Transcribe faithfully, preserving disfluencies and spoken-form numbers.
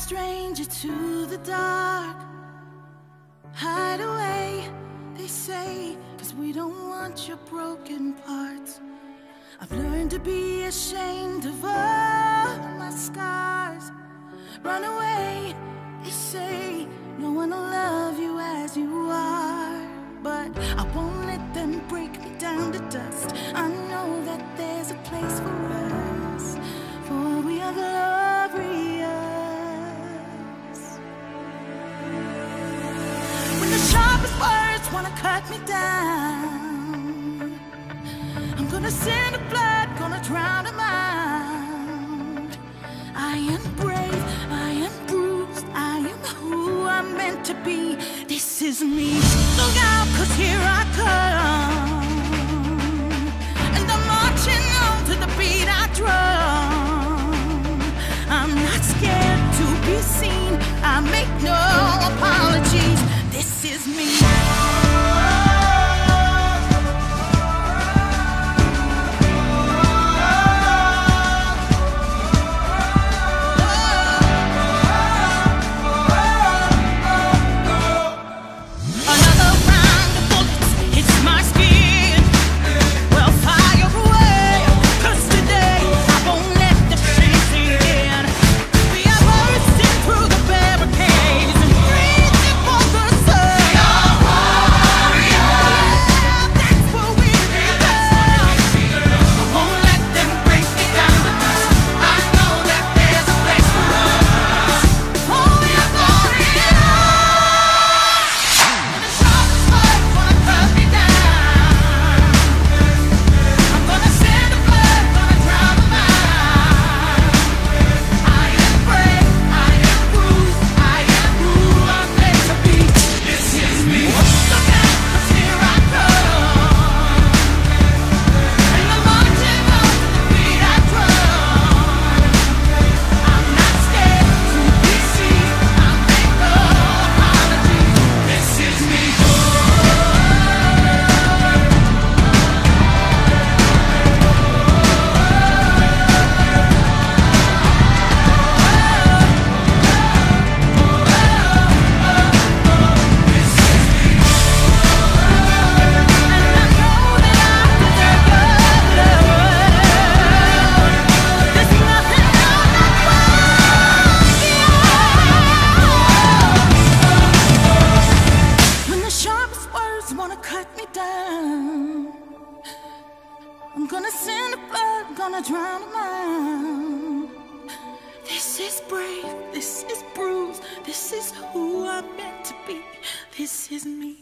stranger to the dark. Hide away, they say, 'cause we don't want your broken parts. I've learned to be ashamed of all my scars. Run away, they say, no one will love you as you are. But I won't let them break me down to dust. I know that there's a place for us, for we are glorious. When the sharpest words wanna cut me down, I'm gonna send a blood, gonna drown them out. I am brave, I am bruised, I am who I'm meant to be. This is me. Look out, 'cause here I come, and I'm marching on to the beat I drum. I'm not scared to be seen, I make no apologies. This is me. This is who I'm meant to be. This is me.